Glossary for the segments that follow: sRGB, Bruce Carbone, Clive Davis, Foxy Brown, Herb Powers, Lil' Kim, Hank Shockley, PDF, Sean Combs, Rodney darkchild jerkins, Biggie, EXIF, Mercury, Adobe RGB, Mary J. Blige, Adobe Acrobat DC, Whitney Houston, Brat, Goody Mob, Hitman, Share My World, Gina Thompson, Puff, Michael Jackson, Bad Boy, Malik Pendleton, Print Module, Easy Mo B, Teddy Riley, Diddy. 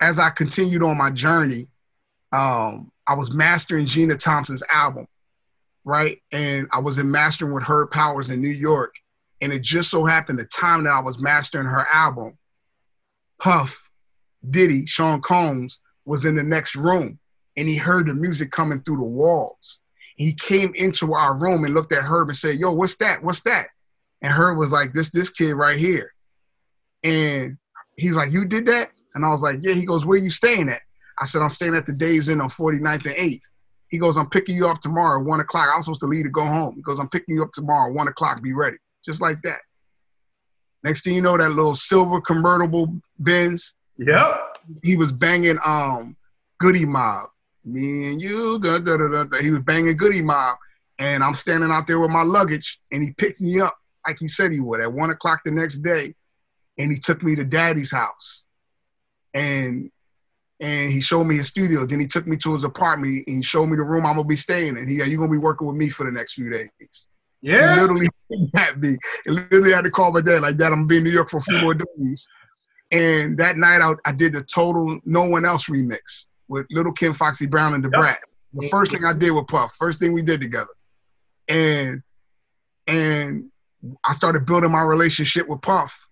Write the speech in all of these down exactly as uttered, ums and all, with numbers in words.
as I continued on my journey, um, I was mastering Gina Thompson's album, right? And I was in mastering with Herb Powers in New York. And it just so happened the time that I was mastering her album, Puff, Diddy, Sean Combs was in the next room, and he heard the music coming through the walls. He came into our room and looked at Herb and said, yo, what's that? What's that? And Herb was like, this, this kid right here. And he's like, you did that? And I was like, yeah. He goes, where are you staying at? I said, I'm staying at the Days Inn on forty-ninth and eighth. He goes, I'm picking you up tomorrow at one o'clock. I was supposed to leave to go home. He goes, I'm picking you up tomorrow at one o'clock. Be ready. Just like that. Next thing you know, that little silver convertible Benz. Yep. He was banging um, Goody Mob. Me and you. Da, da, da, da. He was banging Goody Mob. And I'm standing out there with my luggage. And he picked me up like he said he would at one o'clock the next day. And he took me to Daddy's house. And and he showed me his studio. Then he took me to his apartment. And he showed me the room I'm going to be staying in. He said, you're going to be working with me for the next few days. Yeah. He literally had me. He literally had to call my dad like that. I'm going to be in New York for a few more days. And that night I, I did the total No One Else remix with Lil' Kim, Foxy Brown, and the yep. Brat. The first thing I did with Puff, first thing we did together. And, and I started building my relationship with Puff.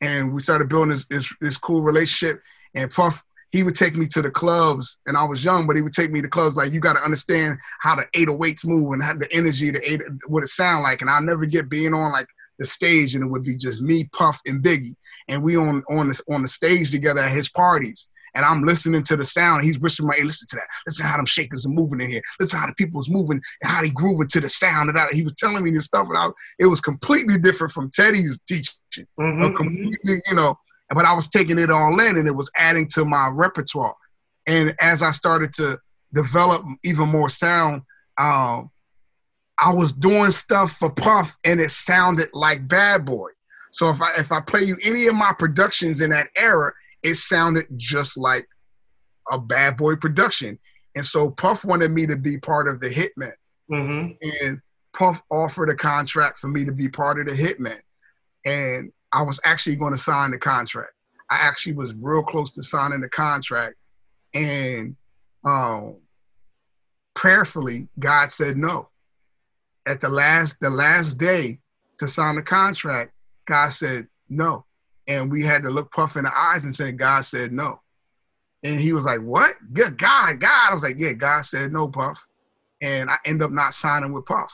And we started building this, this, this cool relationship. And Puff, he would take me to the clubs. And I was young, but he would take me to clubs. Like, you got to understand how the eight oh eights move and how the energy, the eight, what it sound like. And I'll never get being on, like, the stage, and it would be just me, Puff, and Biggie. And we on on the, on the stage together at his parties. And I'm listening to the sound. He's whispering, hey, listen to that. Listen to how them shakers are moving in here. Listen to how the people's moving and how they grooving to the sound. And he was telling me this stuff. And I, it was completely different from Teddy's teaching. Mm-hmm. Completely, you know, but I was taking it all in, and it was adding to my repertoire. And as I started to develop even more sound, um, I was doing stuff for Puff, and it sounded like Bad Boy. So if I, if I play you any of my productions in that era, it sounded just like a Bad Boy production. And so Puff wanted me to be part of the Hitman. Mm-hmm. And Puff offered a contract for me to be part of the Hitman. And I was actually going to sign the contract. I actually was real close to signing the contract. And um, prayerfully, God said no. At the last, the last day to sign the contract, God said no. And we had to look Puff in the eyes and say, God said no. And he was like, what? Yeah, God, God. I was like, yeah, God said no, Puff. And I ended up not signing with Puff.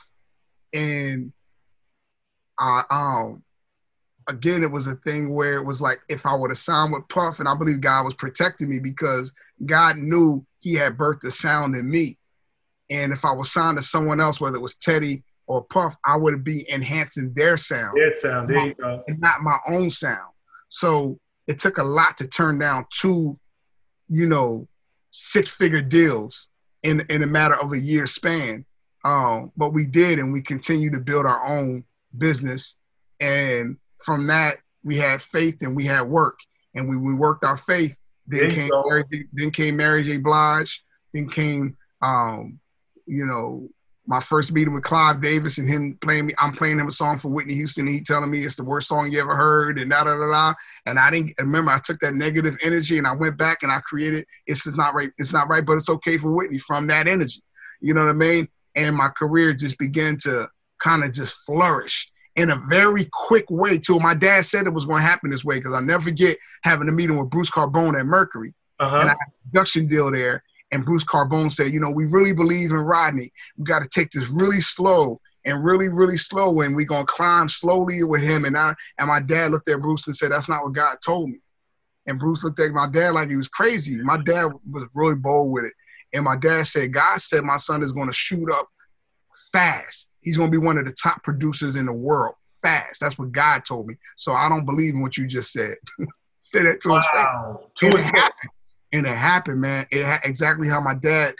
And I, um, again, it was a thing where it was like, if I would have signed with Puff, and I believe God was protecting me because God knew he had birthed the sound in me. And if I was signed to someone else, whether it was Teddy or Puff, I would be enhancing their sound. Their sound, there you go. And not my own sound. So it took a lot to turn down two, you know, six-figure deals in, in a matter of a year span. Um, but we did, and we continue to build our own business. And from that, we had faith and we had work. And we, we worked our faith. Then came, Mary, then came Mary J. Blige. Then came... Um, you know, my first meeting with Clive Davis and him playing me, I'm playing him a song for Whitney Houston, and he telling me it's the worst song you ever heard, and da da da da. And I didn't remember. I took that negative energy and I went back and I created. It's not right. It's not right, but it's okay for Whitney from that energy. You know what I mean? And my career just began to kind of just flourish in a very quick way. Too, my dad said it was going to happen this way because I'll never forget having a meeting with Bruce Carbone at Mercury, uh-huh. and I had a production deal there. And Bruce Carbone said, you know, we really believe in Rodney. We got to take this really slow and really, really slow, and we're going to climb slowly with him. And I and my dad looked at Bruce and said, that's not what God told me. And Bruce looked at my dad like he was crazy. My dad was really bold with it. And my dad said, God said my son is going to shoot up fast. He's going to be one of the top producers in the world, fast. That's what God told me. So I don't believe in what you just said. Said that to wow. his face. And it happened, man. It ha exactly how my dad,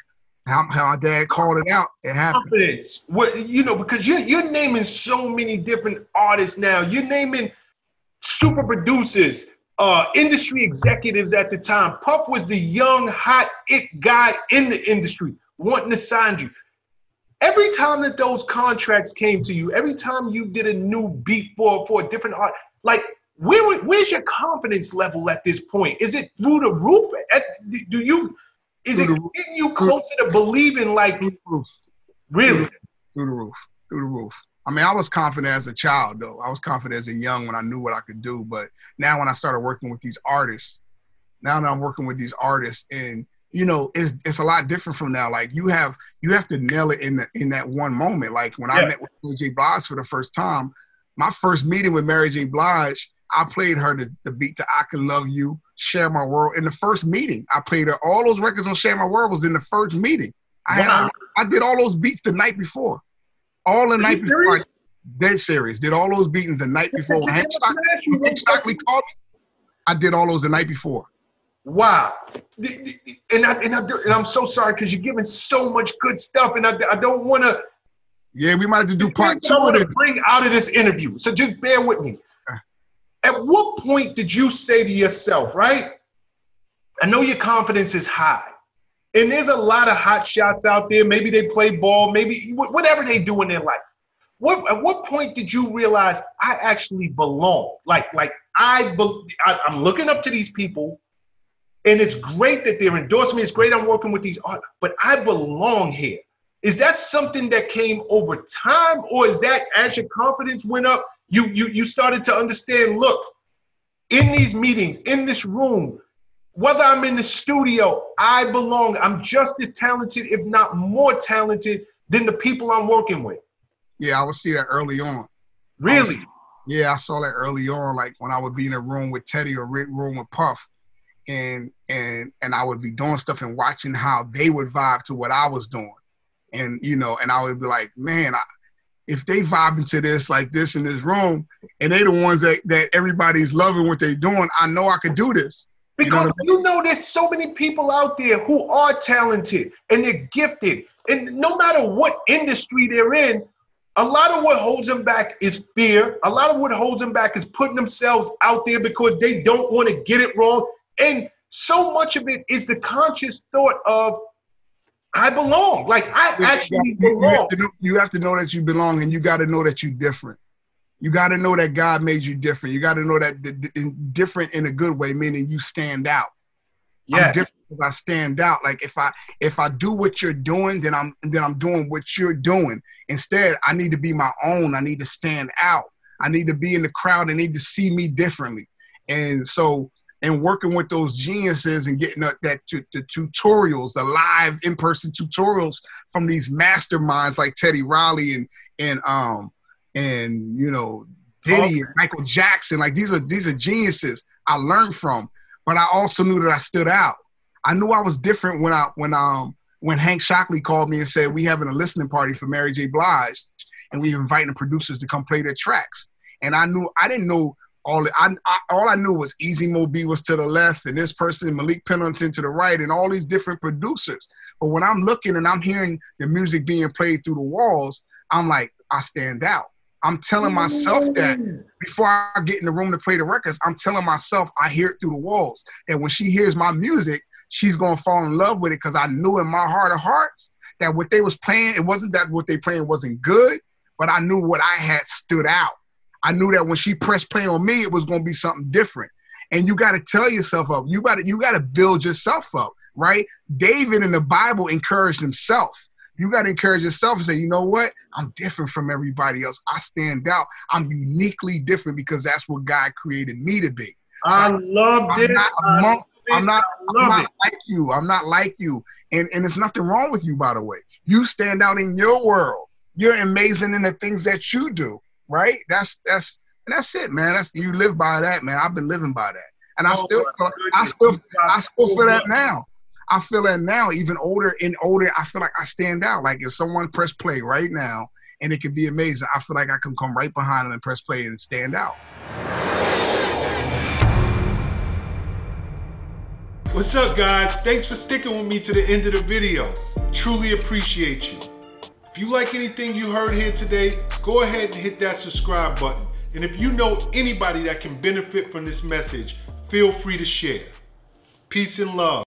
how, how my dad called it out. It happened. Confidence. What you know, because you're you're naming so many different artists now. You're naming super producers, uh, industry executives at the time. Puff was the young, hot it guy in the industry, wanting to sign you. Every time that those contracts came to you, every time you did a new beat for for a different art, like Where, where's your confidence level at this point? Is it through the roof? At, do you? Is it getting you closer to believing? Like, through the roof. Really? Through the roof. Through the roof. I mean, I was confident as a child, though. I was confident as a young when I knew what I could do. But now when I started working with these artists, now that I'm working with these artists, and you know, it's it's a lot different from now. Like you have you have to nail it in the, in that one moment. Like when yeah. I met with Mary J. Blige for the first time, my first meeting with Mary J. Blige, I played her the, the beat to I Can Love You, Share My World. In the first meeting, I played her. All those records on Share My World was in the first meeting. I wow. had I did all those beats the night before. All the Are night before. Serious? Dead serious. Did all those beatings the night before. When Hank Shockley, Hank Shockley called me, I did all those the night before. Wow. And, I, and, I, and I'm so sorry because you're giving so much good stuff, and I, I don't want to. Yeah, we might have to do part two of it. Bring out of this interview. So just bear with me. At what point did you say to yourself, right? I know your confidence is high, and there's a lot of hot shots out there. Maybe they play ball, maybe whatever they do in their life. What at what point did you realize I actually belong? Like, like I, be, I I'm looking up to these people, and it's great that they're endorsing me. It's great I'm working with these artists, but I belong here. Is that something that came over time, or is that as your confidence went up? You, you, you started to understand, look, in these meetings, in this room, whether I'm in the studio, I belong. I'm just as talented, if not more talented, than the people I'm working with. Yeah, I would see that early on. Really? I was, yeah, I saw that early on, like when I would be in a room with Teddy or room with Puff, and, and, and I would be doing stuff and watching how they would vibe to what I was doing. And, you know, and I would be like, man, I... if they vibe into this like this in this room, and they the ones that, that everybody's loving what they're doing, I know I could do this. Because you know, I mean? you know there's so many people out there who are talented and they're gifted. And no matter what industry they're in, a lot of what holds them back is fear. A lot of what holds them back is putting themselves out there because they don't want to get it wrong. And so much of it is the conscious thought of, I belong. Like, I actually belong. You have to know, you have to know that you belong, and you got to know that you're different. You got to know that God made you different. You got to know that the, the, different in a good way, meaning you stand out. Yes. I'm different because I stand out. Like, if I if I do what you're doing, then I'm then I'm doing what you're doing. Instead, I need to be my own. I need to stand out. I need to be in the crowd. They need to see me differently. And so... and working with those geniuses and getting that, that the tutorials, the live in-person tutorials from these masterminds like Teddy Riley and and um and you know Diddy and Michael Jackson, like these are these are geniuses I learned from. But I also knew that I stood out. I knew I was different when I when um when Hank Shockley called me and said we having a listening party for Mary J. Blige and we inviting the producers to come play their tracks. And I knew I didn't know. All I, I all I knew was Easy Mo B was to the left, and this person Malik Pendleton to the right, and all these different producers. But when I'm looking and I'm hearing the music being played through the walls, I'm like, I stand out. I'm telling myself that before I get in the room to play the records, I'm telling myself I hear it through the walls. And when she hears my music, she's gonna fall in love with it because I knew in my heart of hearts that what they was playing, it wasn't that what they playing wasn't good, but I knew what I had stood out. I knew that when she pressed play on me, it was going to be something different. And you got to tell yourself up. You got to you got to build yourself up, right? David in the Bible encouraged himself. You got to encourage yourself and say, you know what? I'm different from everybody else. I stand out. I'm uniquely different because that's what God created me to be. So I love I'm this. Not among, I I'm not, I'm not like you. I'm not like you. And, and there's nothing wrong with you, by the way. You stand out in your world. You're amazing in the things that you do. Right? That's that's and that's it, man. That's you live by that, man. I've been living by that. And I oh still I still I still feel that now. I feel that now, even older and older, I feel like I stand out. Like if someone press play right now and it could be amazing, I feel like I can come right behind them and press play and stand out. What's up guys? Thanks for sticking with me to the end of the video. Truly appreciate you. If you like anything you heard here today, go ahead and hit that subscribe button. And if you know anybody that can benefit from this message, feel free to share. Peace and love.